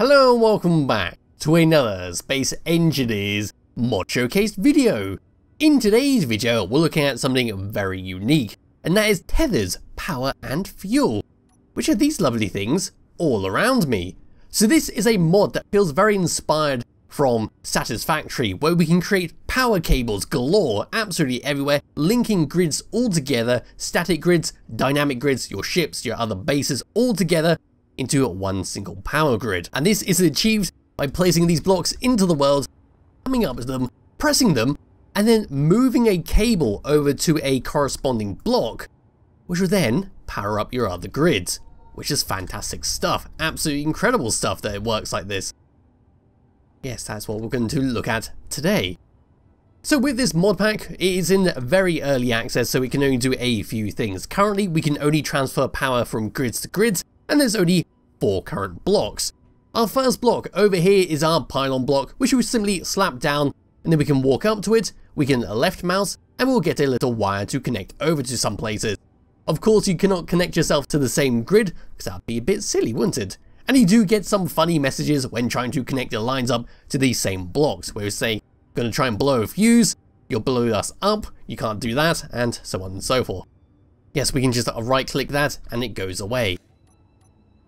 Hello and welcome back to another Space Engineers mod showcase video. In today's video we're looking at something very unique, and that is Tethers Power and Fuel, which are these lovely things all around me. So this is a mod that feels very inspired from Satisfactory, where we can create power cables galore absolutely everywhere, linking grids all together, static grids, dynamic grids, your ships, your other bases, all together into one single power grid. And this is achieved by placing these blocks into the world, coming up to them, pressing them, and then moving a cable over to a corresponding block, which will then power up your other grids, which is fantastic stuff, absolutely incredible stuff that it works like this. Yes, that's what we're going to look at today. So with this mod pack, it is in very early access, so it can only do a few things. Currently, we can only transfer power from grids to grids, and there's only 4 current blocks. Our first block over here is our pylon block, which we simply slap down, and then we can walk up to it, we can left mouse, and we'll get a little wire to connect over to some places. Of course, you cannot connect yourself to the same grid, because that would be a bit silly, wouldn't it? And you do get some funny messages when trying to connect your lines up to these same blocks, where you say, gonna try and blow a fuse, you'll blow us up, you can't do that, and so on and so forth. Yes, we can just right click that, and it goes away.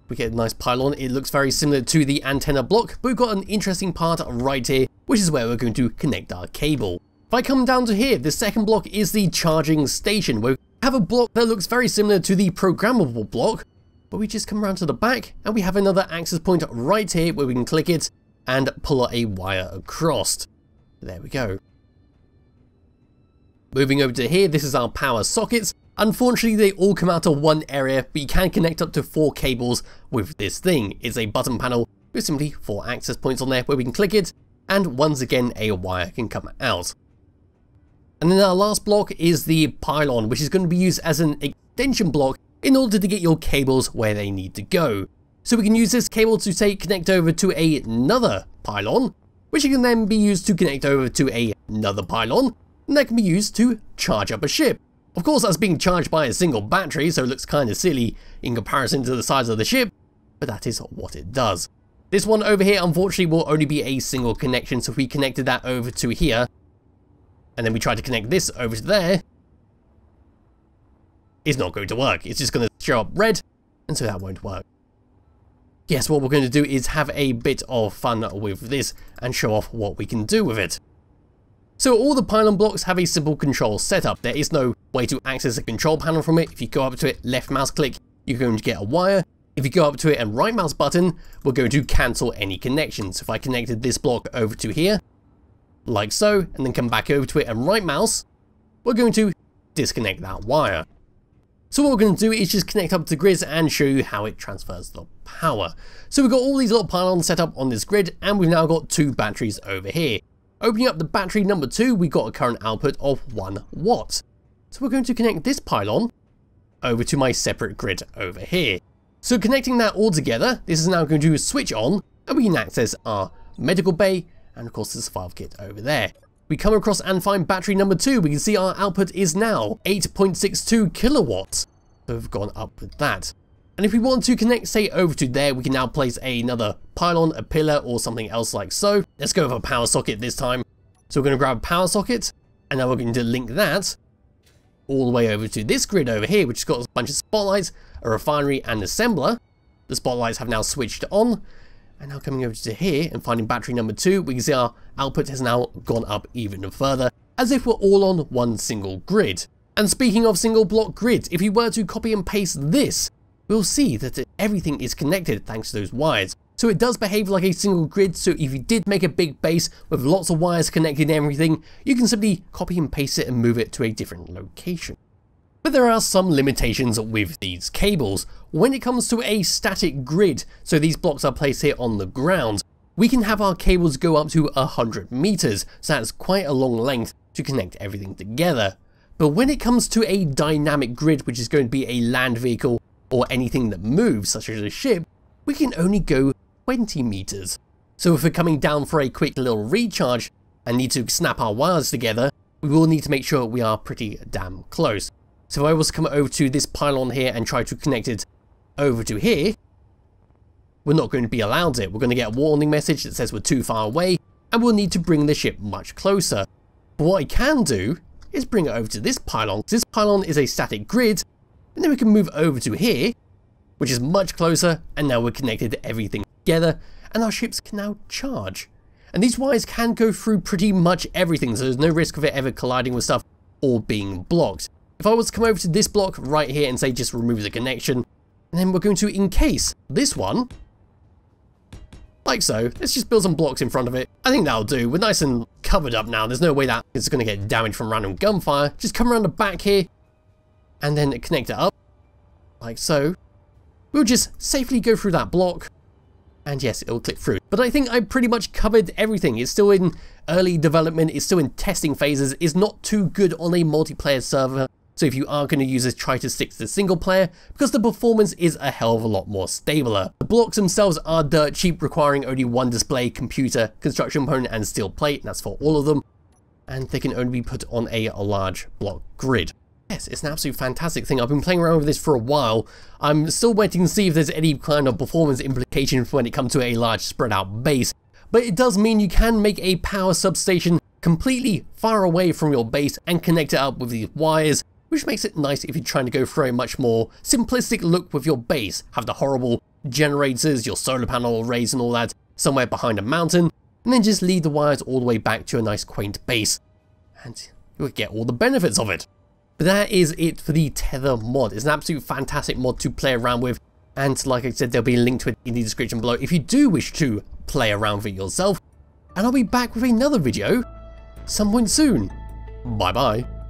We get a nice pylon. It looks very similar to the antenna block, but we've got an interesting part right here, which is where we're going to connect our cable. If I come down to here, the second block is the charging station, where we have a block that looks very similar to the programmable block, but we just come around to the back and we have another access point right here where we can click it and pull a wire across. There we go. Moving over to here, this is our power sockets. Unfortunately, they all come out of one area, but you can connect up to 4 cables with this thing. It's a button panel with simply 4 access points on there where we can click it, and once again a wire can come out. And then our last block is the pylon, which is going to be used as an extension block in order to get your cables where they need to go. So we can use this cable to, say, connect over to another pylon, which can then be used to connect over to another pylon, and that can be used to charge up a ship. Of course, that's being charged by a single battery, so it looks kind of silly in comparison to the size of the ship, but that is what it does. This one over here, unfortunately, will only be a single connection, so if we connected that over to here, and then we try to connect this over to there, it's not going to work. It's just going to show up red, and so that won't work. Yes, what we're going to do is have a bit of fun with this and show off what we can do with it. So all the pylon blocks have a simple control setup. There is no way to access a control panel from it. If you go up to it, left mouse click, you're going to get a wire. If you go up to it and right mouse button, we're going to cancel any connections. If I connected this block over to here, like so, and then come back over to it and right mouse, we're going to disconnect that wire. So what we're going to do is just connect up to grids and show you how it transfers the power. So we've got all these little pylons set up on this grid, and we've now got 2 batteries over here. Opening up the battery number 2, we got a current output of 1 watt. So we're going to connect this pylon over to my separate grid over here. So connecting that all together, this is now going to switch on, and we can access our medical bay, and of course the survival kit over there. We come across and find battery number 2, we can see our output is now 8.62 kilowatts. So we've gone up with that. And if we want to connect, say, over to there, we can now place another pylon, a pillar, or something else like so. Let's go for a power socket this time. So we're going to grab a power socket, and now we're going to link that all the way over to this grid over here, which has got a bunch of spotlights, a refinery, and an assembler. The spotlights have now switched on, and now coming over to here and finding battery number 2, we can see our output has now gone up even further, as if we're all on one single grid. And speaking of single block grids, if you were to copy and paste this, we'll see that everything is connected thanks to those wires. So it does behave like a single grid, so if you did make a big base with lots of wires connecting everything, you can simply copy and paste it and move it to a different location. But there are some limitations with these cables. When it comes to a static grid, so these blocks are placed here on the ground, we can have our cables go up to 100 meters, so that's quite a long length to connect everything together. But when it comes to a dynamic grid, which is going to be a land vehicle, or anything that moves, such as a ship, we can only go 20 meters. So if we're coming down for a quick little recharge and need to snap our wires together, we will need to make sure we are pretty damn close. So if I was to come over to this pylon here and try to connect it over to here, We're not going to be allowed it. We're going to get a warning message that says we're too far away, and we'll need to bring the ship much closer. But what I can do is bring it over to this pylon. This pylon is a static grid, and then we can move over to here, which is much closer, and now we're connected to everything together, and our ships can now charge. And these wires can go through pretty much everything, so there's no risk of it ever colliding with stuff or being blocked. If I was to come over to this block right here and say just remove the connection, and then we're going to encase this one, like so. Let's just build some blocks in front of it. I think that'll do. We're nice and covered up now. There's no way that it's going to get damaged from random gunfire. Just come around the back here and then connect it up, like so. We'll just safely go through that block, and yes, it'll clip through. But I think I pretty much covered everything. It's still in early development. It's still in testing phases. It's not too good on a multiplayer server. So if you are going to use this, try to stick to the single player, because the performance is a hell of a lot more stabler. The blocks themselves are dirt cheap, requiring only one display, computer, construction component, and steel plate, and that's for all of them. And they can only be put on a large block grid. Yes, it's an absolute fantastic thing. I've been playing around with this for a while. I'm still waiting to see if there's any kind of performance implications when it comes to a large spread out base. But it does mean you can make a power substation completely far away from your base and connect it up with these wires, which makes it nice if you're trying to go for a much more simplistic look with your base. Have the horrible generators, your solar panel arrays and all that somewhere behind a mountain, and then just lead the wires all the way back to a nice quaint base, and you'll get all the benefits of it. But that is it for the Tether mod. It's an absolute fantastic mod to play around with, and like I said, there'll be a link to it in the description below if you do wish to play around with it yourself. And I'll be back with another video sometime soon. Bye bye.